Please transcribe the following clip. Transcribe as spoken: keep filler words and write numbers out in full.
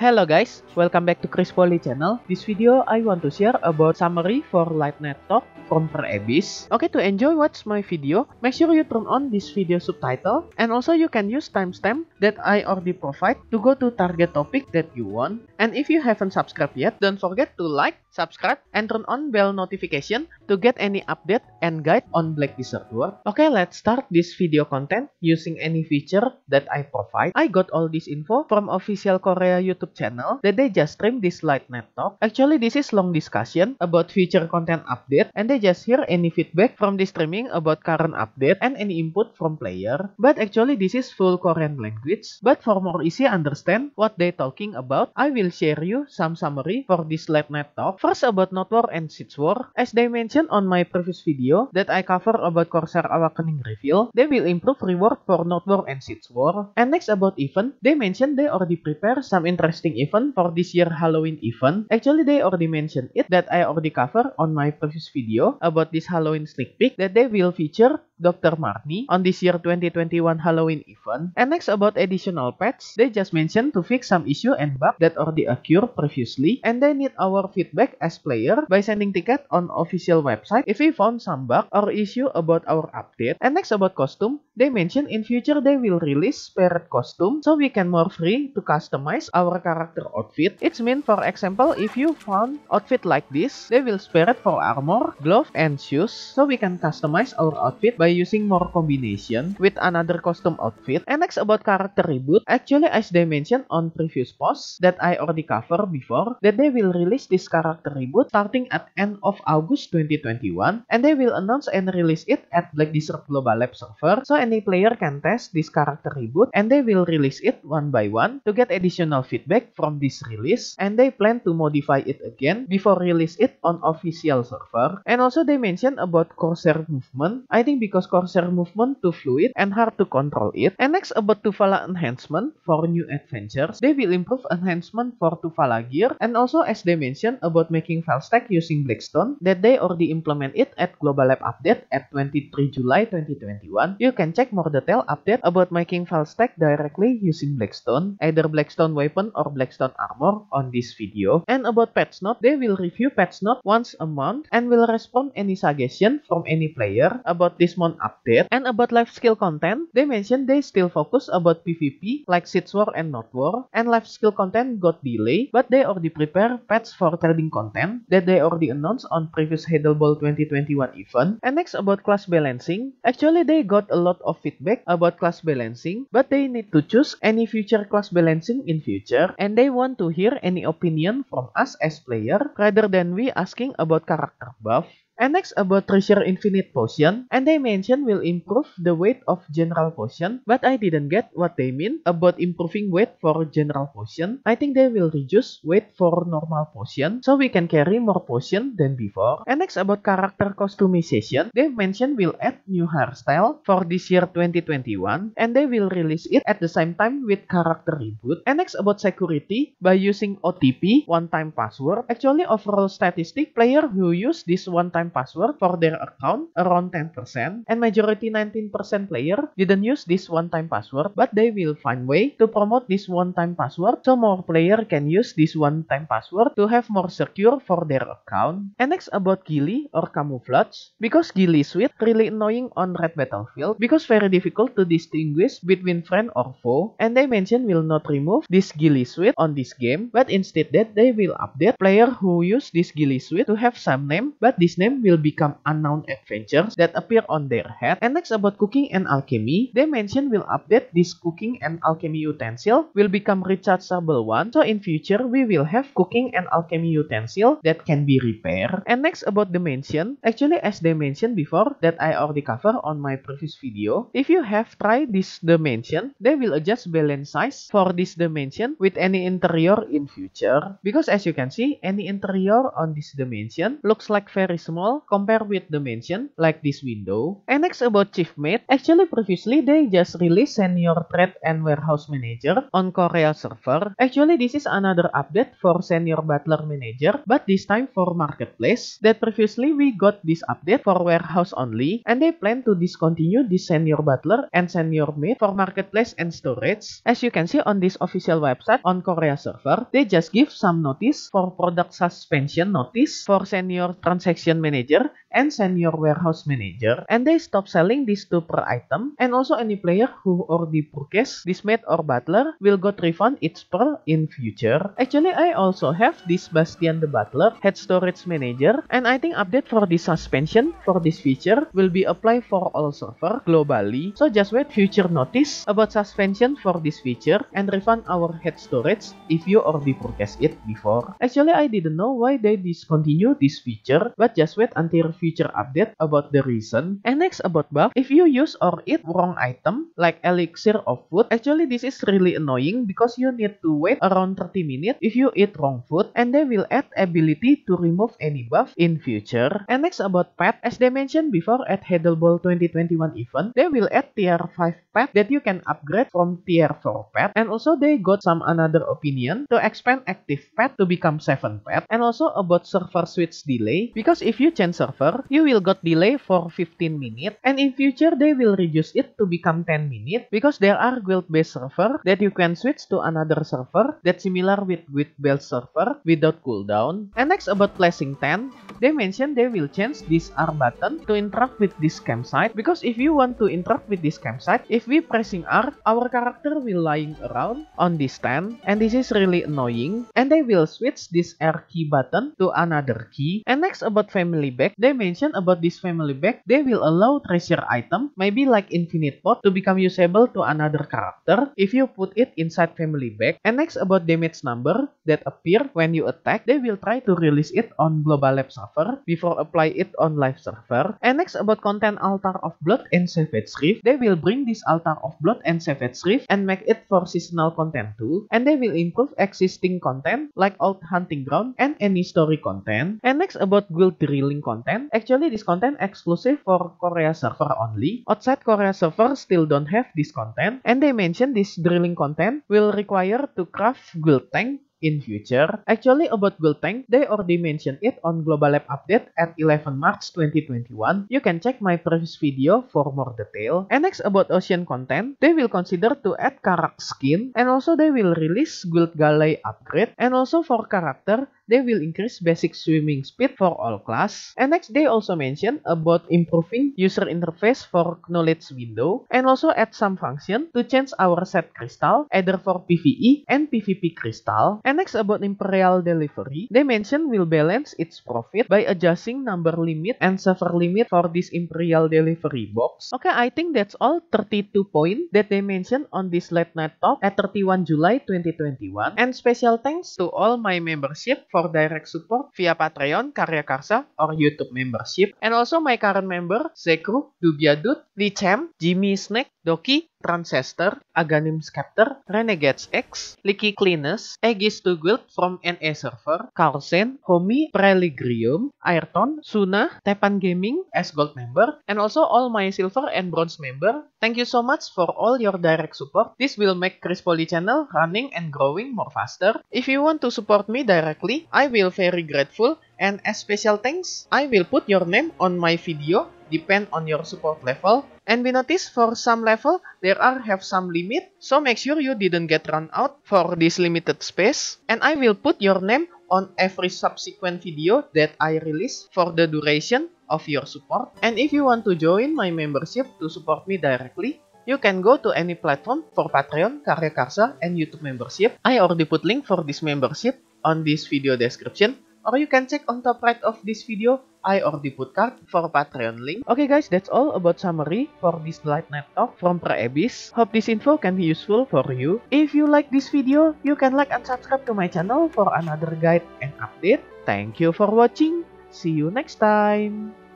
Hello guys, welcome back to Chris Poli channel. This video I want to share about summary for Lightnet Talk from Pearl Abyss. Okay, to enjoy watch my video, make sure you turn on this video subtitle, and also you can use timestamp that I already provide to go to target topic that you want. And if you haven't subscribed yet, don't forget to like, subscribe, and turn on bell notification to get any update and guide on Black Desert World. Okay, let's start this video content using any feature that I provide. I got all this info from official Korea YouTube channel that they just stream this Lightnet Talk. Actually, this is long discussion about future content update, and they just hear any feedback from the streaming about current update and any input from player. But actually, this is full Korean language. But for more easy understand what they talking about, I will share you some summary for this Lightnet Talk. First, about Not War and Siege War. As they mentioned on my previous video that I cover about Corsair Awakening reveal, they will improve reward for Not War and Siege War. And next about event, they mentioned they already prepare some interesting event for this year Halloween event. Actually, they already mentioned it that I already cover on my previous video about this Halloween sneak peek that they will feature Doctor Marnie on this year twenty twenty-one Halloween event. And next about additional patch, they just mentioned to fix some issue and bug that already occurred previously, and they need our feedback as player by sending ticket on official website if we found some bug or issue about our update. And next about costume, they mentioned in future they will release paired costume so we can more free to customize our character outfit. It's mean for example if you found outfit like this, they will spare it for armor, glove, and shoes so we can customize our outfit by using more combination with another costume outfit. And next about character reboot, actually as they mentioned on previous post that I already covered before, that they will release this character reboot starting at end of August twenty twenty-one, and they will announce and release it at Black Desert Global Lab server so any player can test this character reboot, and they will release it one by one to get additional feedback from this release, and they plan to modify it again before release it on official server. And also they mentioned about Corsair movement, I think because Corsair movement too fluid and hard to control it. And next about Tuvala enhancement for new adventures, they will improve enhancement for Tuvala gear, and also as they mentioned about making Failstack using Blackstone that they already implement it at Global Lab update at twenty-three July twenty twenty-one. You can check more detail update about making Failstack directly using Blackstone, either Blackstone weapon or Blackstone armor on this video. And about patch note, they will review patch note once a month and will respond any suggestion from any player about this month update. And about life skill content, they mentioned they still focus about PvP like Siege War and Not War, and life skill content got delay, but they already prepare patch for trading content that they already announced on previous Heidel Ball twenty twenty-one event. And next about class balancing, actually they got a lot of feedback about class balancing, but they need to choose any future class balancing in future, and they want to hear any opinion from us as player rather than we asking about character buff. And next about Treasure Infinite Potion, and they mentioned will improve the weight of General Potion, but I didn't get what they mean about improving weight for General Potion. I think they will reduce weight for normal potion so we can carry more potion than before. And next about character customization, they mentioned will add new hairstyle for this year twenty twenty-one, and they will release it at the same time with character reboot. And next about security by using O T P one-time password, actually overall statistic player who use this one-time password for their account around ten percent, and majority nineteen percent player didn't use this one-time password, but they will find way to promote this one-time password so more player can use this one-time password to have more secure for their account. And next about Ghillie or camouflage, because Ghillie suite really annoying on Red Battlefield because very difficult to distinguish between friend or foe, and they mentioned will not remove this Ghillie suite on this game, but instead that they will update player who use this Ghillie suite to have some name, but this name will become unknown adventures that appear on their head. And next about cooking and alchemy, they mentioned will update this cooking and alchemy utensil will become rechargeable one, so in future we will have cooking and alchemy utensil that can be repaired. And next about dimension, actually as they mentioned before that I already covered on my previous video, if you have tried this dimension, they will adjust balance size for this dimension with any interior in future, because as you can see any interior on this dimension looks like very small channel, compare with the mention, like this window. And next about Chiefmate, actually previously they just released Senior Trade and Warehouse Manager on Korea server. Actually this is another update for Senior Butler Manager, but this time for Marketplace, that previously we got this update for Warehouse only, and they plan to discontinue this Senior Butler and Senior Maid for Marketplace and Storage. As you can see on this official website on Korea server, they just give some notice for product suspension notice for Senior Transaction Manager and Senior Warehouse Manager, and they stop selling these two per item, and also any player who already purchased this maid or butler will got refund its pearl in future. Actually I also have this Bastian the Butler Head Storage Manager, and I think update for the suspension for this feature will be applied for all server globally, so just wait future notice about suspension for this feature and refund our head storage if you already purchased it before. Actually I didn't know why they discontinue this feature, but just wait until future update about the reason. And next about buff, if you use or eat wrong item like elixir of food, actually this is really annoying because you need to wait around thirty minutes if you eat wrong food, and they will add ability to remove any buff in future. And next about pet, as they mentioned before at Heidel Ball twenty twenty-one event, they will add tier five pet that you can upgrade from tier four pet, and also they got some another opinion to expand active pet to become seven pet, and also about server switch delay, because if you change server you will got delay for fifteen minutes, and in future they will reduce it to become ten minutes, because there are guild based server that you can switch to another server that similar with guild based server without cooldown. And next about placing tent, they mentioned they will change this R button to interact with this campsite, because if you want to interact with this campsite, if we pressing R, our character will lying around on this tent, and this is really annoying, and they will switch this R key button to another key. And next about family bag, they mention about this family bag, they will allow treasure item, maybe like infinite pot, to become usable to another character if you put it inside family bag. And next about damage number that appear when you attack, they will try to release it on Global Lab server before apply it on live server. And next about content Altar of Blood and Savage Rift, they will bring this Altar of Blood and Savage Rift and make it for seasonal content too, and they will improve existing content like Old Hunting Ground and any story content. And next about guild drilling content, actually this content exclusive for Korea server only. Outside Korea server still don't have this content, and they mention this drilling content will require to craft guild tank in future. Actually about guild tank, they already mentioned it on Global Lab update at eleven March twenty twenty-one. You can check my previous video for more detail. And next about ocean content, they will consider to add Carrack skin, and also they will release guild galley upgrade, and also for character they will increase basic swimming speed for all class. And next they also mention about improving user interface for knowledge window, and also add some function to change our set crystal either for PvE and PvP crystal. And next about Imperial Delivery, they mention will balance its profit by adjusting number limit and server limit for this Imperial Delivery box. Okay, I think that's all thirty-two points that they mention on this late night talk at thirty-one July twenty twenty-one. And special thanks to all my membership for direct support via Patreon, KaryaKarsa, or YouTube membership, and also my current member, Zacrue, DubyaDude, LeeChamp, Jimmy Snake, Doki, Trancestor, AghanimScepter, RenegadesX, LickyCleanies, Agis two Guild from N A Server, Carlsenn, Homie, Preligrium, Aeyrton, Soonuh, Tepan Gaming as Gold member, and also all my Silver and Bronze member. Thank you so much for all your direct support. This will make Chris Poli channel running and growing more faster. If you want to support me directly, I will very grateful, and as special thanks, I will put your name on my video, depend on your support level. And we noticed for some level, there are have some limit, so make sure you didn't get run out for this limited space. And I will put your name on every subsequent video that I release for the duration of your support. And if you want to join my membership to support me directly, you can go to any platform for Patreon, KaryaKarsa, and YouTube membership. I already put link for this membership on this video description, or you can check on top right of this video, I already put card for Patreon link. Okay guys, that's all about summary for this late night talk from Pearl Abyss. Hope this info can be useful for you. If you like this video, you can like and subscribe to my channel for another guide and update. Thank you for watching. See you next time.